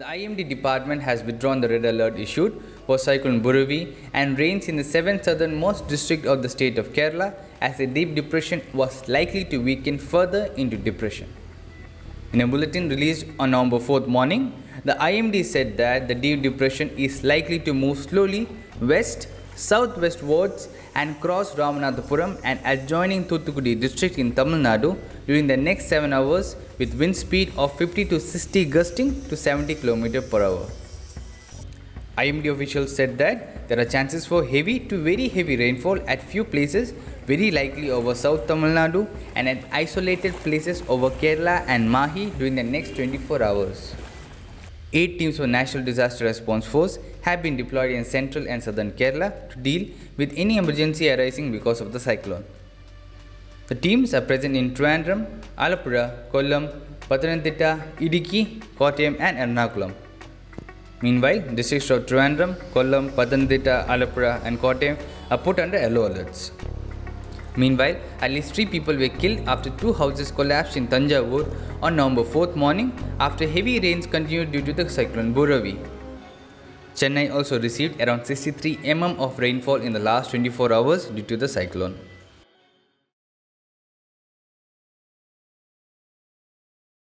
The IMD department has withdrawn the red alert issued for Cyclone Burevi and rains in the 7th southernmost district of the state of Kerala, as a deep depression was likely to weaken further into depression. In a bulletin released on November 4th morning, the IMD said that the deep depression is likely to move slowly west-southwestwards and cross Ramanathapuram and adjoining Thoothukudi district in Tamil Nadu during the next 7 hours with wind speed of 50 to 60 gusting to 70 km per hour. IMD officials said that there are chances for heavy to very heavy rainfall at few places, very likely over South Tamil Nadu, and at isolated places over Kerala and Mahi during the next 24 hours. 8 teams from National Disaster Response Force have been deployed in central and southern Kerala to deal with any emergency arising because of the cyclone. The teams are present in Trivandrum, Alappuzha, Kollam, Pathanamthitta, Idukki, Kottayam and Ernakulam. Meanwhile, districts of Trivandrum, Kollam, Pathanamthitta, Alappuzha and Kottayam are put under yellow alerts. Meanwhile, at least 3 people were killed after 2 houses collapsed in Tanjavur on November 4th morning after heavy rains continued due to the cyclone Burevi. Chennai also received around 63 mm of rainfall in the last 24 hours due to the cyclone.